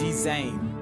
Gezin.